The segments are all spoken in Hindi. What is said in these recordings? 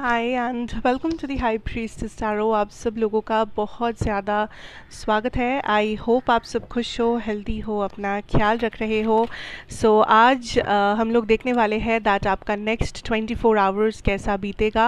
Hi and welcome to the high priestess tarot. आप सब लोगों का बहुत ज़्यादा स्वागत है। आई होप आप सब खुश हो, हेल्दी हो, अपना ख्याल रख रहे हो। सो आज हम लोग देखने वाले हैं दैट आपका नेक्स्ट 24 आवर्स कैसा बीतेगा।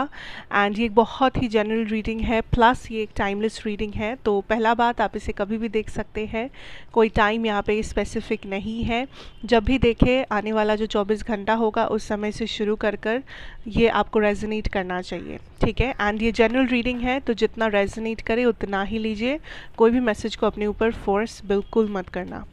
एंड ये एक बहुत ही जनरल रीडिंग है, प्लस ये एक टाइमलेस रीडिंग है। तो पहला बात, आप इसे कभी भी देख सकते हैं, कोई टाइम यहाँ पर स्पेसिफिक नहीं है। जब भी देखें, आने वाला जो 24 घंटा होगा उस समय से शुरू कर कर ये आपको रेजोनेट करना चाहिए, ठीक है। एंड ये जनरल रीडिंग है, तो जितना रेजोनेट करे उतना ही लीजिए। कोई भी मैसेज को अपने ऊपर फोर्स बिल्कुल मत करना।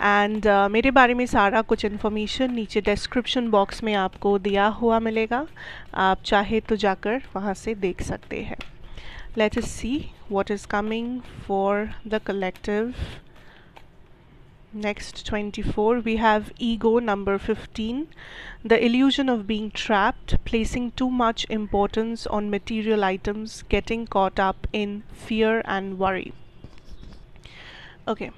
एंड मेरे बारे में सारा कुछ इन्फॉर्मेशन नीचे डिस्क्रिप्शन बॉक्स में आपको दिया हुआ मिलेगा, आप चाहे तो जाकर वहाँ से देख सकते हैं। Let us see what is coming for the collective next 24। we have ego number 15, the illusion of being trapped, placing too much importance on material items, getting caught up in fear and worry. Okay,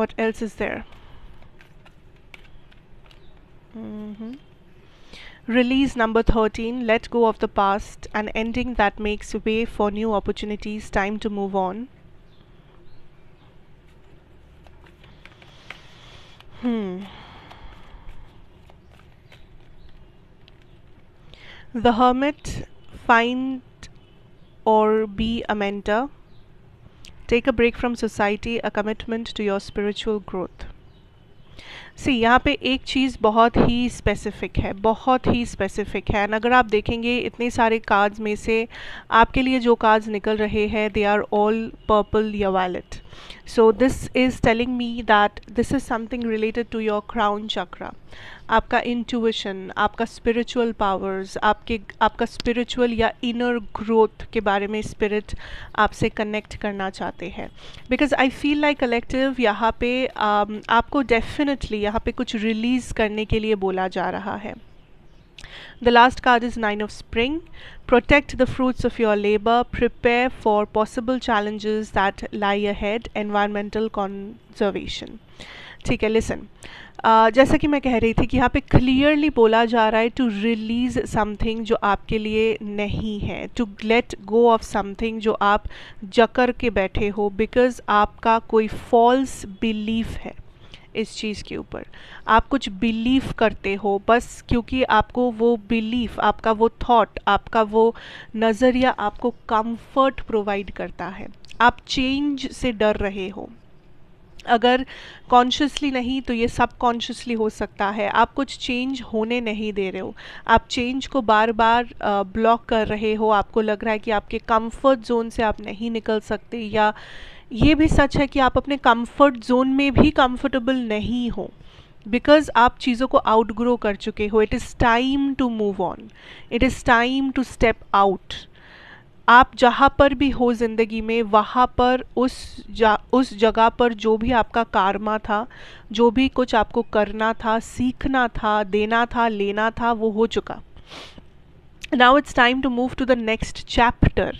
what else is there? Release number 13, let go of the past, an ending that makes way for new opportunities, time to move on. The Hermit, find or be a mentor, take a break from society, a commitment to your spiritual growth. See यहाँ पे एक चीज़ बहुत ही स्पेसिफिक है, बहुत ही स्पेसिफिक है। एंड अगर आप देखेंगे इतने सारे कार्ड्स में से आपके लिए जो कार्ड्स निकल रहे हैं, दे आर ऑल पर्पल या violet. So this is telling me that this is something related to your crown chakra, आपका इंट्यूशन, आपका स्पिरिचुअल पावर्स, आपका स्पिरिचुअल या इनर ग्रोथ के बारे में स्पिरिट आपसे कनेक्ट करना चाहते हैं। Because I feel like collective यहाँ पे आपको डेफिनेटली यहाँ पे कुछ रिलीज़ करने के लिए बोला जा रहा है। The last card is 9 of spring, protect the fruits of your labour, prepare for possible challenges that lie ahead, environmental conservation, ठीक है। लिसन, जैसा कि मैं कह रही थी कि यहाँ पे क्लियरली बोला जा रहा है टू रिलीज़ समथिंग जो आपके लिए नहीं है, to let go of something जो आप जकड़ के बैठे हो, बिकॉज़ आपका कोई फॉल्स बिलीफ है इस चीज़ के ऊपर। आप कुछ बिलीव करते हो, बस क्योंकि आपको वो बिलीफ, आपका वो थॉट, आपका वो नज़रिया आपको कंफर्ट प्रोवाइड करता है। आप चेंज से डर रहे हो, अगर कॉन्शियसली नहीं तो ये सब कॉन्शियसली हो सकता है। आप कुछ चेंज होने नहीं दे रहे हो, आप चेंज को बार बार ब्लॉक कर रहे हो। आपको लग रहा है कि आपके कंफर्ट जोन से आप नहीं निकल सकते, या ये भी सच है कि आप अपने कंफर्ट जोन में भी कंफर्टेबल नहीं हो, बिकॉज़ आप चीज़ों को आउटग्रो कर चुके हो। It is time to move on, it is time to step out. आप जहाँ पर भी हो ज़िंदगी में, वहाँ पर उस जगह पर जो भी आपका कार्मा था, जो भी कुछ आपको करना था, सीखना था, देना था, लेना था, वो हो चुका। Now it's time to move to the next chapter.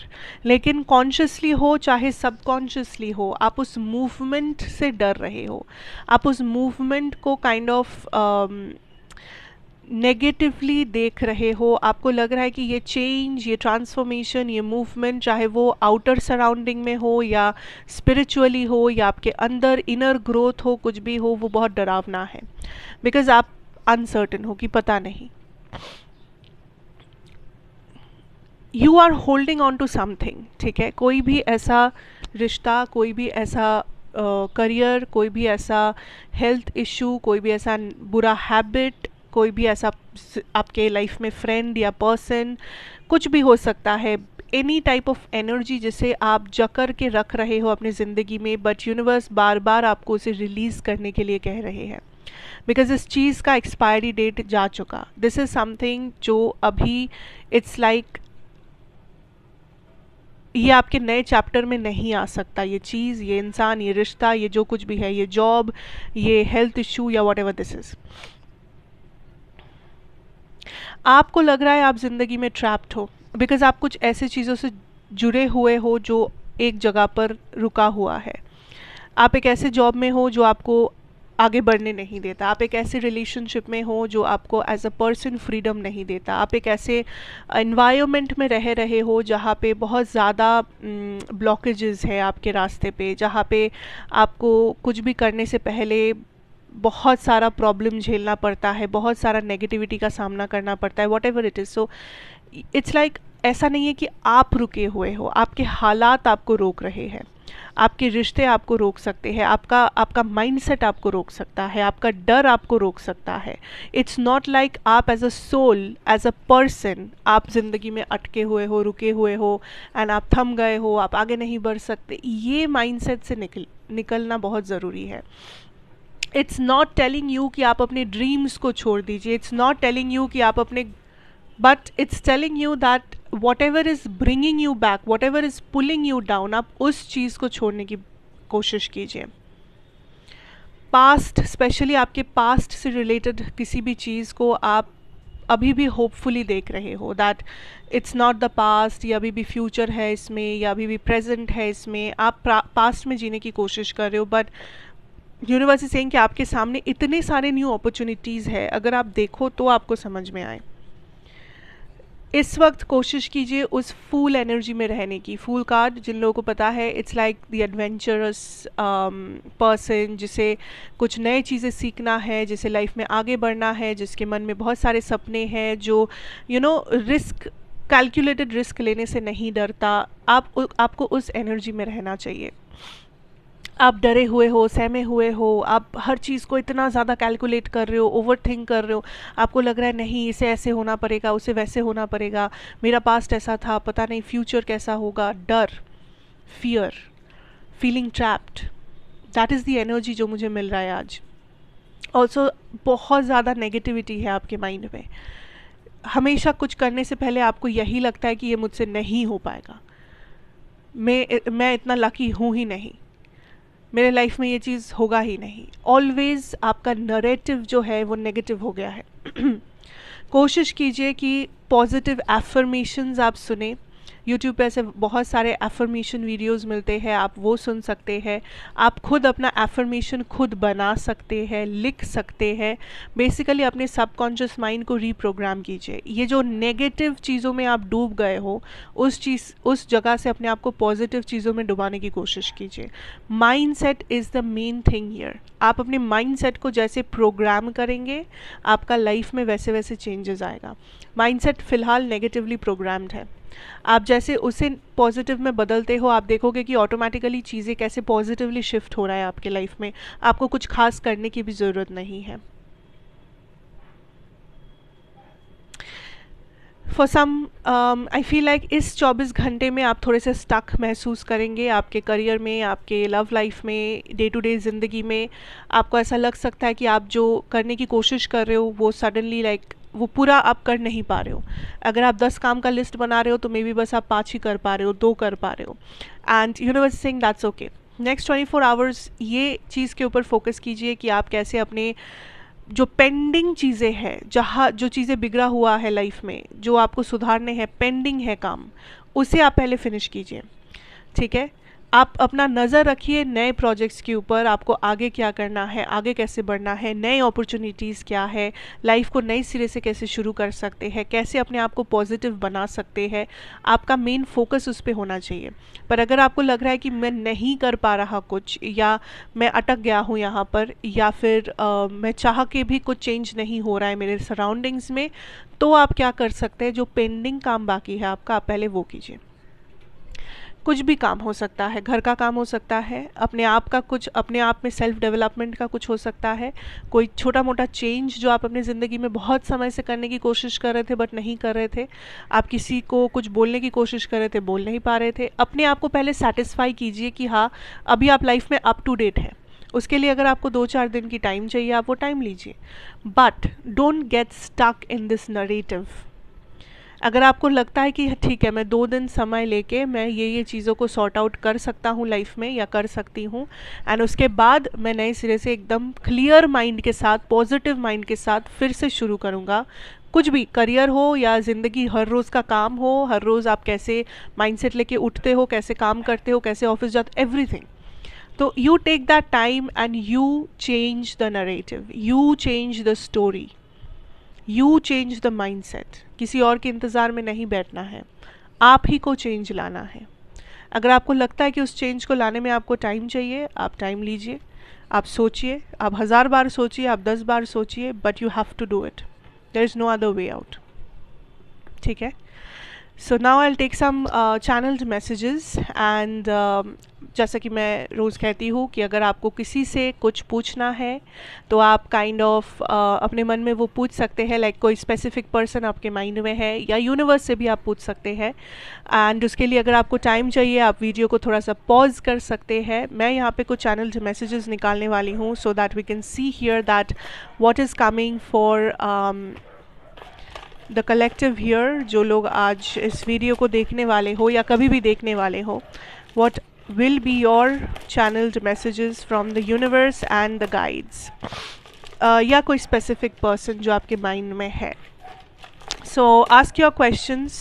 लेकिन कॉन्शियसली हो चाहे सबकॉन्शियसली हो, आप उस मूवमेंट से डर रहे हो, आप उस मूवमेंट को काइंड ऑफ नेगेटिवली देख रहे हो। आपको लग रहा है कि ये चेंज, ये ट्रांसफॉर्मेशन, ये मूवमेंट, चाहे वो आउटर सराउंडिंग में हो या स्पिरिचुअली हो या आपके अंदर इनर ग्रोथ हो, कुछ भी हो, वो बहुत डरावना है। बिकॉज़ आप अनसर्टेन हो कि पता नहीं, you are holding on to something, ठीक है। कोई भी ऐसा रिश्ता, कोई भी ऐसा करियर, कोई भी ऐसा हेल्थ इशू, कोई भी ऐसा बुरा हैबिट, कोई भी ऐसा आपके लाइफ में फ्रेंड या पर्सन, कुछ भी हो सकता है। एनी टाइप ऑफ एनर्जी जिसे आप जकड़ के रख रहे हो अपनी ज़िंदगी में, बट यूनिवर्स बार बार आपको उसे रिलीज़ करने के लिए कह रहे हैं, बिकॉज़ इस चीज़ का एक्सपायरी डेट जा चुका। दिस इज़ समथिंग जो अभी इट्स लाइक ये आपके नए चैप्टर में नहीं आ सकता। ये चीज़, ये इंसान, ये रिश्ता, ये जो कुछ भी है, ये जॉब, ये हेल्थ इशू या व्हाटएवर दिस इज़। आपको लग रहा है आप ज़िंदगी में ट्रैप्ड हो, बिकॉज़ आप कुछ ऐसे चीज़ों से जुड़े हुए हो जो एक जगह पर रुका हुआ है। आप एक ऐसे जॉब में हो जो आपको आगे बढ़ने नहीं देता। आप एक ऐसे रिलेशनशिप में हो जो आपको एज अ पर्सन फ्रीडम नहीं देता। आप एक ऐसे एनवायरनमेंट में रह रहे हो जहाँ पे बहुत ज़्यादा ब्लॉकेजेस है आपके रास्ते पे, जहाँ पे आपको कुछ भी करने से पहले बहुत सारा प्रॉब्लम झेलना पड़ता है, बहुत सारा नेगेटिविटी का सामना करना पड़ता है, whatever it is. So it's like ऐसा नहीं है कि आप रुके हुए हो, आपके हालात आपको रोक रहे हैं, आपके रिश्ते आपको रोक सकते हैं, आपका माइंडसेट आपको रोक सकता है, आपका डर आपको रोक सकता है। इट्स नॉट लाइक आप as a soul, as a person आप ज़िंदगी में अटके हुए हो, रुके हुए हो एंड आप थम गए हो, आप आगे नहीं बढ़ सकते। ये माइंडसेट से निकलना बहुत ज़रूरी है। इट्स नॉट टेलिंग यू कि आप अपने ड्रीम्स को छोड़ दीजिए, इट्स नॉट टेलिंग यू कि आप अपने, but it's telling you that whatever is bringing you back, whatever is pulling you down, आप उस चीज़ को छोड़ने की कोशिश कीजिए। पास्ट, स्पेशली आपके पास्ट से रिलेटेड किसी भी चीज़ को आप अभी भी होपफुली देख रहे हो that it's not the past, या अभी भी फ्यूचर है इसमें, या अभी भी प्रेजेंट है इसमें। आप पास्ट में जीने की कोशिश कर रहे हो, बट यूनिवर्स इज सेइंग कि आपके सामने इतने सारे न्यू अपॉर्चुनिटीज़ है, अगर आप देखो तो आपको समझ में आए। इस वक्त कोशिश कीजिए उस फूल एनर्जी में रहने की। फूल कार्ड, जिन लोगों को पता है, it's like the adventurous person, जिसे कुछ नए चीज़ें सीखना है, जिसे लाइफ में आगे बढ़ना है, जिसके मन में बहुत सारे सपने हैं, जो you know risk, calculated risk लेने से नहीं डरता। आपको उस एनर्जी में रहना चाहिए। आप डरे हुए हो, सहमे हुए हो, आप हर चीज़ को इतना ज़्यादा कैलकुलेट कर रहे हो, ओवरथिंक कर रहे हो, आपको लग रहा है नहीं इसे ऐसे होना पड़ेगा, उसे वैसे होना पड़ेगा, मेरा पास्ट ऐसा था, पता नहीं फ्यूचर कैसा होगा। डर, fear, feeling trapped, that is the energy जो मुझे मिल रहा है आज। ऑल्सो बहुत ज़्यादा नेगेटिविटी है आपके माइंड में। हमेशा कुछ करने से पहले आपको यही लगता है कि ये मुझसे नहीं हो पाएगा, मैं इतना लकी हूँ ही नहीं, मेरे लाइफ में ये चीज़ होगा ही नहीं। ऑलवेज़ आपका नरेटिव जो है वो नेगेटिव हो गया है। कोशिश कीजिए कि पॉजिटिव एफर्मेशंस आप सुने। यूट्यूब पे ऐसे बहुत सारे एफर्मेशन वीडियोस मिलते हैं, आप वो सुन सकते हैं। आप खुद अपना एफर्मेशन खुद बना सकते हैं, लिख सकते हैं। बेसिकली अपने सबकॉन्शियस माइंड को रीप्रोग्राम कीजिए। ये जो नेगेटिव चीज़ों में आप डूब गए हो, उस जगह से अपने आप को पॉजिटिव चीज़ों में डुबाने की कोशिश कीजिए। Mindset is the main thing here. आप अपने माइंडसेट को जैसे प्रोग्राम करेंगे, आपका लाइफ में वैसे वैसे चेंजेस आएगा। माइंडसेट फ़िलहाल नेगेटिवली प्रोग्राम्ड है, आप जैसे उसे पॉजिटिव में बदलते हो, आप देखोगे कि ऑटोमेटिकली चीज़ें कैसे पॉजिटिवली शिफ्ट हो रहा है आपके लाइफ में। आपको कुछ खास करने की भी ज़रूरत नहीं है। For some I feel like इस 24 घंटे में आप थोड़े से स्टक महसूस करेंगे। आपके करियर में, आपके लव लाइफ में, डे टू डे ज़िंदगी में आपको ऐसा लग सकता है कि आप जो करने की कोशिश कर रहे हो वो सडनली लाइक वो पूरा आप कर नहीं पा रहे हो। अगर आप 10 काम का लिस्ट बना रहे हो तो मे बी बस आप 5 ही कर पा रहे हो, 2 कर पा रहे हो। And universe is saying that's okay. Next 24 hours ये चीज़ के ऊपर फोकस कीजिए कि आप कैसे अपने जो पेंडिंग चीज़ें हैं, जहाँ जो चीज़ें बिगड़ा हुआ है लाइफ में, जो आपको सुधारने हैं, पेंडिंग है काम, उसे आप पहले फिनिश कीजिए। ठीक है, आप अपना नज़र रखिए नए प्रोजेक्ट्स के ऊपर, आपको आगे क्या करना है, आगे कैसे बढ़ना है, नए अपॉर्चुनिटीज़ क्या है, लाइफ को नए सिरे से कैसे शुरू कर सकते हैं, कैसे अपने आप को पॉजिटिव बना सकते हैं। आपका मेन फोकस उस पर होना चाहिए। पर अगर आपको लग रहा है कि मैं नहीं कर पा रहा कुछ, या मैं अटक गया हूँ यहाँ पर, या फिर मैं चाह के भी कुछ चेंज नहीं हो रहा है मेरे सराउंडिंग्स में, तो आप क्या कर सकते हैं, जो पेंडिंग काम बाकी है आपका, आप पहले वो कीजिए। कुछ भी काम हो सकता है, घर का काम हो सकता है, अपने आप का कुछ, अपने आप में सेल्फ डेवलपमेंट का कुछ हो सकता है, कोई छोटा मोटा चेंज जो आप अपनी ज़िंदगी में बहुत समय से करने की कोशिश कर रहे थे बट नहीं कर रहे थे, आप किसी को कुछ बोलने की कोशिश कर रहे थे, बोल नहीं पा रहे थे। अपने आप को पहले सेटिस्फाई कीजिए कि हाँ अभी आप लाइफ में अप टू डेट हैं। उसके लिए अगर आपको 2-4 दिन की टाइम चाहिए, आप वो टाइम लीजिए, but don't get stuck in this narrative. अगर आपको लगता है कि ठीक है मैं 2 दिन समय लेके मैं ये चीज़ों को सॉर्ट आउट कर सकता हूँ लाइफ में, या कर सकती हूँ, एंड उसके बाद मैं नए सिरे से एकदम क्लियर माइंड के साथ, पॉजिटिव माइंड के साथ फिर से शुरू करूँगा, कुछ भी करियर हो या ज़िंदगी, हर रोज़ का काम हो, हर रोज़ आप कैसे माइंडसेट लेके उठते हो, कैसे काम करते हो, कैसे ऑफिस जाते, एवरीथिंग तो you take that time and you change the narrative, you change the story, you change the mindset. किसी और के इंतज़ार में नहीं बैठना है, आप ही को चेंज लाना है. अगर आपको लगता है कि उस चेंज को लाने में आपको टाइम चाहिए, आप टाइम लीजिए, आप सोचिए, आप 1000 बार सोचिए, आप 10 बार सोचिए, but you have to do it. There is no other way out. ठीक है. So now I will take some channelled messages and जैसा कि मैं रोज़ कहती हूँ कि अगर आपको किसी से कुछ पूछना है तो आप काइंड ऑफ अपने मन में वो पूछ सकते हैं. लाइक कोई स्पेसिफिक पर्सन आपके माइंड में है या यूनिवर्स से भी आप पूछ सकते हैं. एंड उसके लिए अगर आपको टाइम चाहिए आप वीडियो को थोड़ा सा पॉज कर सकते हैं. मैं यहाँ पे कुछ चैनल्ड मैसेजेस निकालने वाली हूँ so that we can see here that what is coming for the collective here. जो लोग आज इस वीडियो को देखने वाले हो या कभी भी देखने वाले हो, what will be your channeled messages from the universe and the guides या कोई specific person जो आपके mind में है. So ask your questions.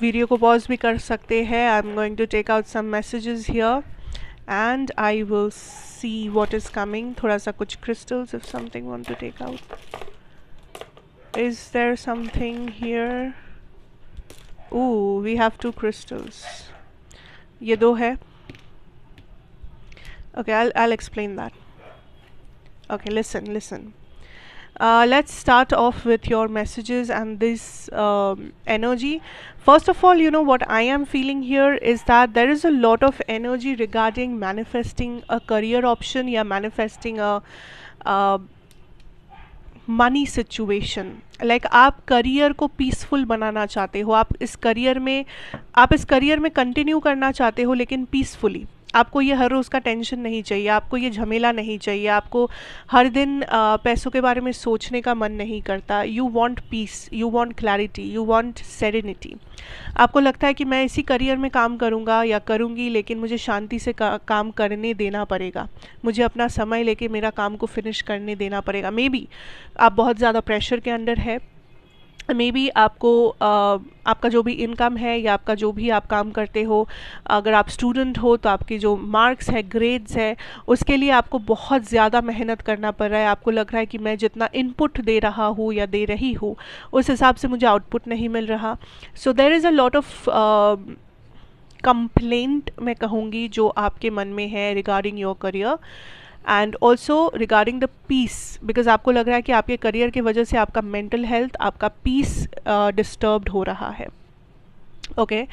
Video को पॉज भी कर सकते हैं. I'm going to take out some messages here and I will see what is coming. थोड़ा सा कुछ crystals if something want to take out. Is there something here? Ooh, we have two crystals. ये दो है. Okay, I'll explain that. Okay, listen. Let's start off with your messages and this energy. First of all, you know what I am feeling here is that there is a lot of energy regarding manifesting a career option या manifesting a money situation. Like आप करियर को पीसफुल बनाना चाहते हो, आप इस करियर में कंटिन्यू करना चाहते हो लेकिन पीसफुली. आपको ये हर रोज़ का टेंशन नहीं चाहिए, आपको ये झमेला नहीं चाहिए, आपको हर दिन पैसों के बारे में सोचने का मन नहीं करता. You want peace, you want clarity, you want serenity. आपको लगता है कि मैं इसी करियर में काम करूँगा या करूँगी लेकिन मुझे शांति से काम करने देना पड़ेगा, मुझे अपना समय लेके मेरा काम को फिनिश करने देना पड़ेगा. मे बी आप बहुत ज़्यादा प्रेशर के अंडर है. मे बी आपको आपका जो भी इनकम है या आपका जो भी आप काम करते हो, अगर आप स्टूडेंट हो तो आपके जो मार्क्स है, ग्रेड्स है, उसके लिए आपको बहुत ज़्यादा मेहनत करना पड़ रहा है. आपको लग रहा है कि मैं जितना इनपुट दे रहा हूँ या दे रही हूँ उस हिसाब से मुझे आउटपुट नहीं मिल रहा. So there is a lot of complaint मैं कहूँगी जो आपके मन में है regarding your career and also regarding the peace. Because आपको लग रहा है कि आपके करियर की वजह से आपका मेंटल हेल्थ, आपका पीस डिस्टर्ब्ड हो रहा है. Okay,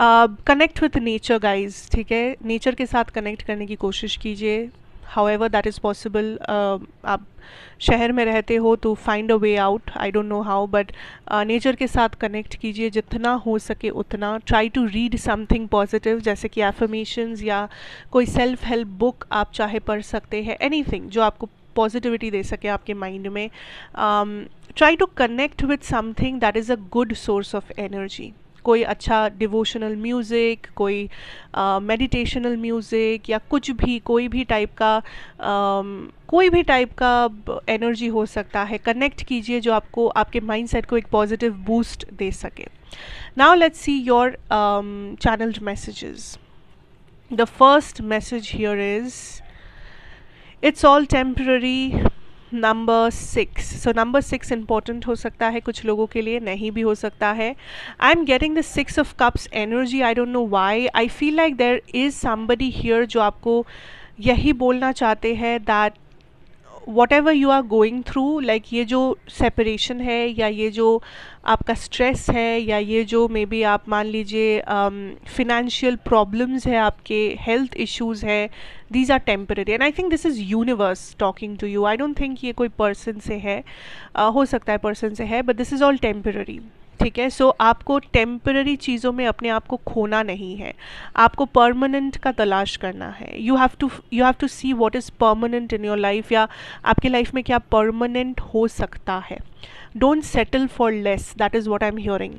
connect with nature guys. ठीक है, नेचर के साथ कनेक्ट करने की कोशिश कीजिए however that is possible. आप शहर में रहते हो तो find a way out, I don't know how, but nature के साथ connect कीजिए जितना हो सके उतना. try to read something positive जैसे कि affirmations या कोई self help book आप चाहे पढ़ सकते हैं. anything जो आपको पॉजिटिविटी दे सके आपके माइंड में. try to connect with something that is a good source of energy. कोई अच्छा डिवोशनल म्यूज़िक, कोई मेडिटेशनल म्यूज़िक या कुछ भी, कोई भी टाइप का एनर्जी हो सकता है. कनेक्ट कीजिए जो आपको, आपके माइंडसेट को एक पॉजिटिव बूस्ट दे सके. Now let's see your channelled messages. The first message here is it's all temporary. Number 6. So number 6 important हो सकता है कुछ लोगों के लिए, नहीं भी हो सकता है. I am getting the 6 of cups energy. I don't know why. I feel like there is somebody here जो आपको यही बोलना चाहते हैं that whatever you are going through, like ये जो सेपरेशन है या ये जो आपका स्ट्रेस है या ये जो मे बी आप मान लीजिए फिनेंशियल प्रॉब्लम्स है, आपके हेल्थ इश्यूज़ है, these are temporary. And I think this is universe talking to you. I don't think ये कोई पर्सन से है, हो सकता है पर्सन से है, but this is all temporary. ठीक है. सो आपको टेम्पररी चीज़ों में अपने आप को खोना नहीं है, आपको परमानेंट का तलाश करना है. You have to see what is permanent in your life, या आपके लाइफ में क्या परमानेंट हो सकता है. Don't settle for less, that is what I am hearing.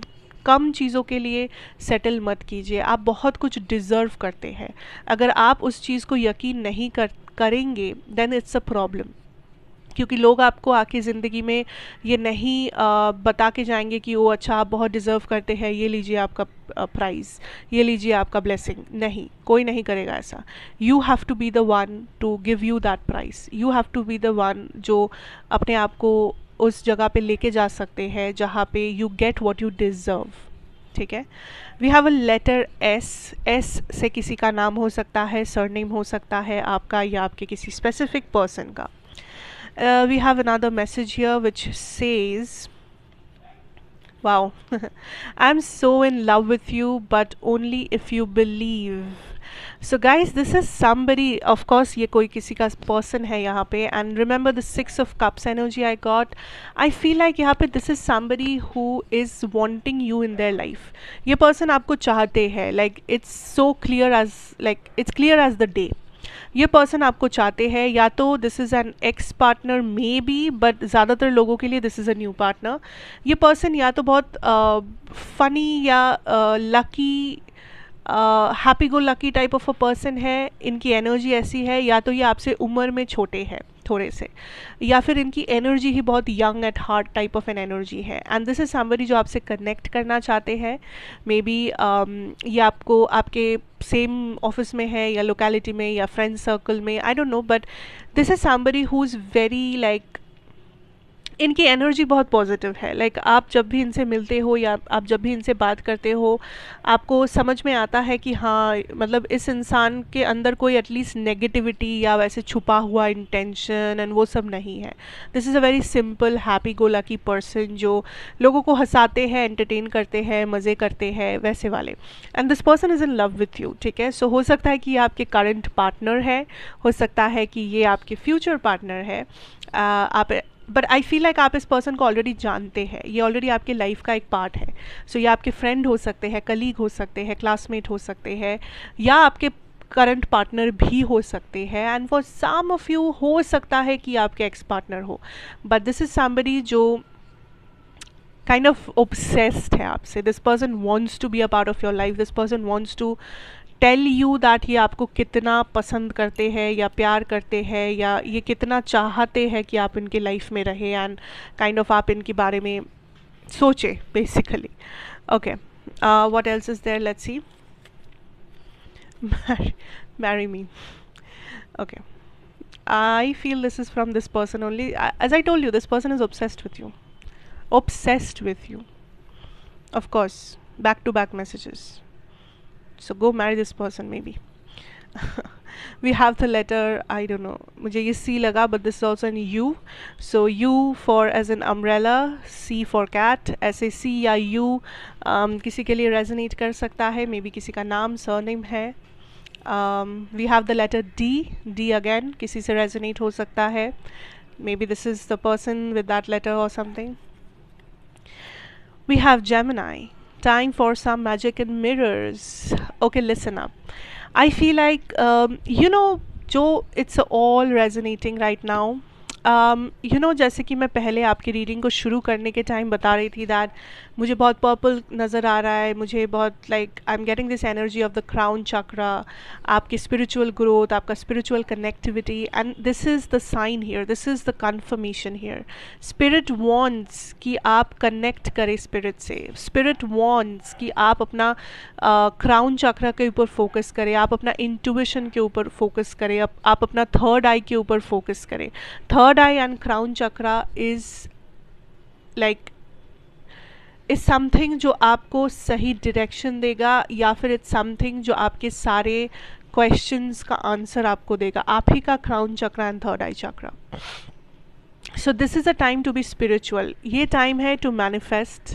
कम चीज़ों के लिए सेटल मत कीजिए, आप बहुत कुछ डिज़र्व करते हैं. अगर आप उस चीज़ को यकीन नहीं करेंगे देन इट्स अ प्रॉब्लम. क्योंकि लोग आपको आके ज़िंदगी में ये नहीं बता के जाएंगे कि वो अच्छा आप बहुत डिज़र्व करते हैं, ये लीजिए आपका प्राइज़, ये लीजिए आपका ब्लेसिंग। नहीं, कोई नहीं करेगा ऐसा। You have to be the one to give you that prize, you have to be the one जो अपने आप को उस जगह पे लेके जा सकते हैं जहाँ पे you get what you deserve. ठीक है, we have a letter S. S से किसी का नाम हो सकता है, सरनेम हो सकता है आपका या आपके किसी स्पेसिफिक पर्सन का। We have another message here which says wow I am so in love with you but only if you believe। so guys this is somebody, of course ye koi kisi ka person hai yahan pe, and remember the 6 of cups energy I got। I feel like yahan pe this is somebody who is wanting you in their life, ye person aapko chahte hai, like it's so clear as like it's clear as the day। ये पर्सन आपको चाहते हैं, या तो this is an ex partner maybe, but ज़्यादातर लोगों के लिए this is a new partner. ये पर्सन या तो बहुत फ़नी या lucky happy go lucky type of a person है, इनकी एनर्जी ऐसी है, या तो ये आपसे उम्र में छोटे हैं थोड़े से, या फिर इनकी एनर्जी ही बहुत young at heart type of an energy है। एंड दिस इज़ समबडी जो आपसे कनेक्ट करना चाहते हैं। मे बी ये आपको आपके सेम ऑफिस में है या लोकेलिटी में या फ्रेंड सर्कल में, I don't know, but this is somebody who is very like, इनकी एनर्जी बहुत पॉजिटिव है। लाइक आप जब भी इनसे मिलते हो या आप जब भी इनसे बात करते हो, आपको समझ में आता है कि हाँ मतलब इस इंसान के अंदर कोई एटलीस्ट नेगेटिविटी या वैसे छुपा हुआ इंटेंशन एंड वो सब नहीं है। This is a very simple happy go lucky person जो लोगों को हंसाते हैं, एंटरटेन करते हैं, मज़े करते हैं, वैसे वाले। And this person is in love with you. ठीक है, सो हो सकता है कि ये आपके करंट पार्टनर है, हो सकता है कि ये आपके फ्यूचर पार्टनर है। आप बट आई फील लाइक आप इस पर्सन को ऑलरेडी जानते हैं, ये ऑलरेडी आपके लाइफ का एक पार्ट है। सो ये आपके फ्रेंड हो सकते हैं, कलीग हो सकते हैं, क्लासमेट हो सकते हैं, या आपके करंट पार्टनर भी हो सकते हैं। And for some of you हो सकता है कि आपके एक्स पार्टनर हो, बट दिस इज़ समबडी जो काइंड ऑफ ऑब्सेस्ड है आपसे। This person wants to be a part of your life, this person wants to tell you that ये आपको कितना पसंद करते हैं या प्यार करते हैं, या ये कितना चाहते हैं कि आप इनके लाइफ में रहें एंड काइंड ऑफ आप इनके बारे में सोचें basically. Okay, what else is there, let's see. Marry me. Okay, I feel this is from this person only. As I told you, this person is obsessed with you, obsessed with you. Of course, back to back messages. So go marry this person maybe। we have the letter, I don't know, मुझे ये C लगा, but this is also in U। So U for as an umbrella, C for cat। ऐसे C या U किसी के लिए resonate कर सकता है, maybe किसी का नाम surname है। We have the letter D, D again किसी से resonate हो सकता है, maybe this is the person with that letter or something। We have Gemini। Time for some magic and mirrors। Okay, listen up, I feel like you know jo it's all resonating right now। you know जैसे कि मैं पहले आपकी रीडिंग को शुरू करने के टाइम बता रही थी दैट मुझे बहुत पर्पल नज़र आ रहा है, मुझे बहुत like I am getting this energy of the crown chakra, आपकी स्पिरिचुअल ग्रोथ, आपका spiritual connectivity. And this is the sign here, this is the confirmation here. Spirit wants कि आप कनेक्ट करें स्पिरिट से, स्पिरिट वांट्स कि आप अपना क्राउन चक्रा के ऊपर फोकस करें, आप अपना इंट्यूशन के ऊपर फोकस करें, आप अपना थर्ड आई के ऊपर फोकस करें। Third eye and crown chakra is like is something जो आपको सही डायरेक्शन देगा, या फिर इट्स समथिंग जो आपके सारे क्वेश्चंस का आंसर आपको देगा, आप ही का crown chakra and third eye chakra. So this is a time to be spiritual, ये टाइम है to manifest,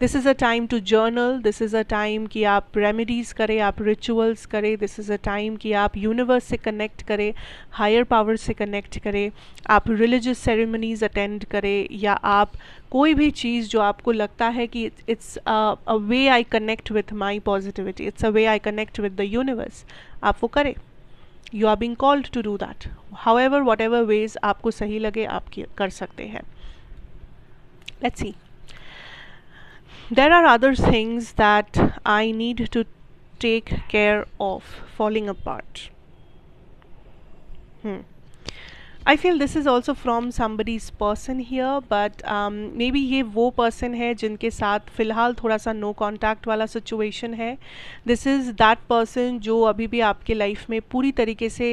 this is a time to journal, this is a time कि आप रेमेडीज़ करें, आप रिचुअल्स करें, दिस इज़ अ टाइम कि आप यूनिवर्स से कनेक्ट करें, हायर पावर से कनेक्ट करें, आप रिलीजियस सेरेमनीज़ अटेंड करें, या आप कोई भी चीज़ जो आपको लगता है कि it's a way I connect with my positivity, it's a way I connect with the universe, आप वो करें। You are being called to do that, however whatever ways आपको सही लगे आप कर सकते हैं। Let's see, there are other things that I need to take care of। Falling apart। I feel this is also from somebody's person here, but maybe ये वो person है जिनके साथ फ़िलहाल थोड़ा सा no contact वाला situation है. This is that person जो अभी भी आपके life में पूरी तरीके से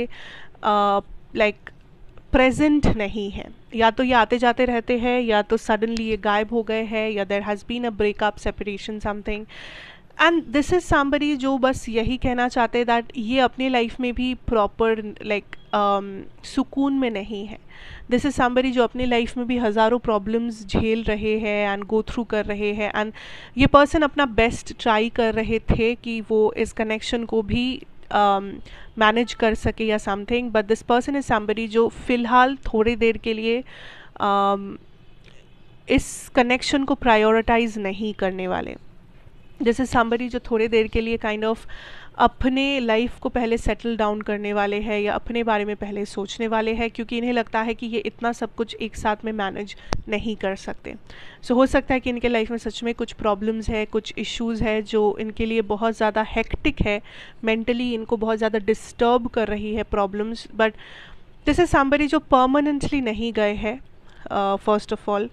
like प्रेजेंट नहीं है. या तो ये आते जाते रहते हैं, या तो सडनली ये गायब हो गए हैं, या there has been a breakup, separation, something. And this is somebody जो बस यही कहना चाहते हैं दैट ये अपने लाइफ में भी प्रॉपर लाइक सुकून में नहीं है. दिस इज़ समबडी जो अपने लाइफ में भी हज़ारों प्रॉब्लम्स झेल रहे हैं एंड गो थ्रू कर रहे हैं, एंड ये पर्सन अपना बेस्ट ट्राई कर रहे थे कि वो इस कनेक्शन को भी मैनेज कर सके या something. But this person is somebody जो फ़िलहाल थोड़ी देर के लिए इस कनेक्शन को प्रायोरिटाइज नहीं करने वाले. दिस इज समबडी जो थोड़ी देर के लिए काइंड ऑफ अपने लाइफ को पहले सेटल डाउन करने वाले हैं या अपने बारे में पहले सोचने वाले हैं, क्योंकि इन्हें लगता है कि ये इतना सब कुछ एक साथ में मैनेज नहीं कर सकते. सो हो सकता है कि इनके लाइफ में सच में कुछ प्रॉब्लम्स है, कुछ इश्यूज़ है जो इनके लिए बहुत ज़्यादा हेक्टिक है, मेंटली इनको बहुत ज़्यादा डिस्टर्ब कर रही है problems. But this is somebody जो परमानेंटली नहीं गए हैं फर्स्ट ऑफ ऑल,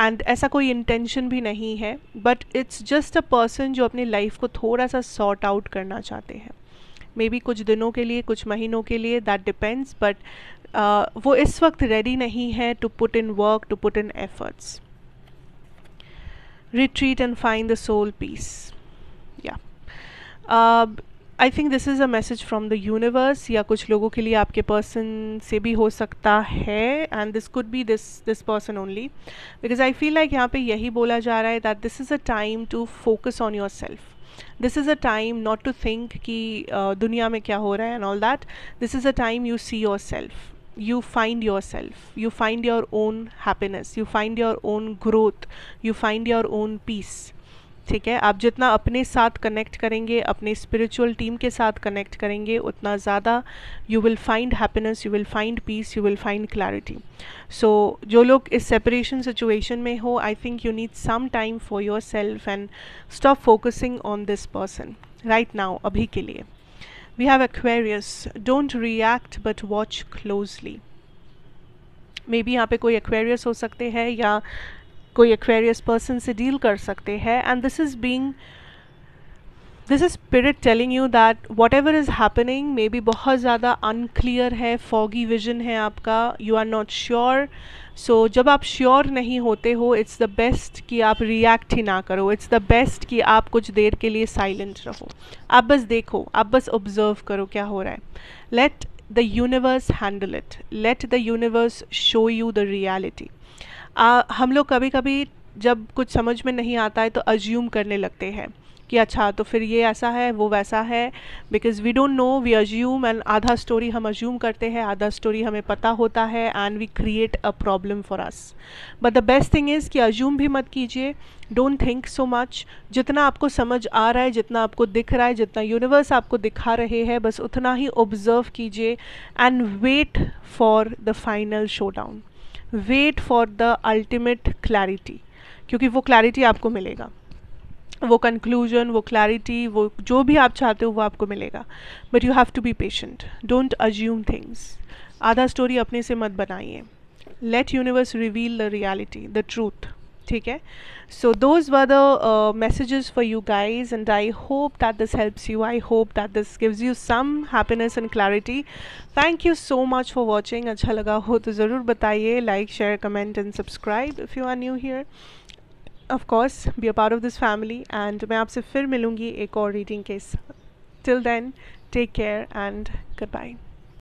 एंड ऐसा कोई इंटेंशन भी नहीं है, but it's just a person जो अपनी लाइफ को थोड़ा सा सॉर्ट आउट करना चाहते हैं. मे बी कुछ दिनों के लिए, कुछ महीनों के लिए, दैट डिपेंड्स, बट वो इस वक्त रेडी नहीं है to put in work, to put in efforts. Retreat and find the soul peace. या I think this is a message from the universe, या कुछ लोगों के लिए आपके पर्सन से भी हो सकता है. And this could be this person only, because I feel like यहाँ पे यही बोला जा रहा है that this is a time to focus on yourself. This is a time not to think कि दुनिया में क्या हो रहा है and all that. This is a time you see yourself, you find yourself, you find your own happiness, you find your own growth, you find your own peace. ठीक है, आप जितना अपने साथ कनेक्ट करेंगे, अपने स्पिरिचुअल टीम के साथ कनेक्ट करेंगे, उतना ज़्यादा you will find happiness, you will find peace, you will find clarity. So जो लोग इस सेपरेशन सिचुएशन में हो, I think you need some time for yourself and stop focusing on this person right now, अभी के लिए. We have Aquarius. Don't react but watch closely. Maybe यहाँ पे कोई एक्वेरियस हो सकते हैं या कोई एक्वेरियस पर्सन से डील कर सकते हैं. And this is spirit telling you that whatever is happening maybe बहुत ज़्यादा अनक्लियर है, फॉगी विजन है आपका, you are not sure. So जब आप श्योर नहीं होते हो, इट्स द बेस्ट कि आप रिएक्ट ही ना करो. इट्स द बेस्ट कि आप कुछ देर के लिए साइलेंट रहो, आप बस देखो, आप बस ऑब्जर्व करो क्या हो रहा है. Let the universe handle it, let the universe show you the reality. हम लोग कभी कभी जब कुछ समझ में नहीं आता है तो अज्यूम करने लगते हैं कि अच्छा तो फिर ये ऐसा है, वो वैसा है. Because we don't know, we assume, and आधा स्टोरी हम अज्यूम करते हैं, आधा स्टोरी हमें पता होता है, and we create a problem for us. But the best thing is कि अज्यूम भी मत कीजिए, डोंट थिंक सो मच. जितना आपको समझ आ रहा है, जितना आपको दिख रहा है, जितना यूनिवर्स आपको दिखा रहे हैं, बस उतना ही ऑब्जर्व कीजिए and wait for the final showdown, wait for the ultimate clarity, क्योंकि वो क्लैरिटी आपको मिलेगा, वो कंक्लूजन, वो क्लैरिटी, वो जो भी आप चाहते हो वो आपको मिलेगा. But you have to be patient, don't assume things, आधा स्टोरी अपने से मत बनाइए. Let universe reveal the reality, the truth. ठीक है, so those were the messages for you guys, and I hope that this helps you, I hope that this gives you some happiness and clarity. Thank you so much for watching. अच्छा लगा हो तो ज़रूर बताइए, like, share, comment and subscribe. If you are new here, of course be a part of this family, and मैं आपसे फिर मिलूँगी एक और रीडिंग के साथ. Till then take care and good bye.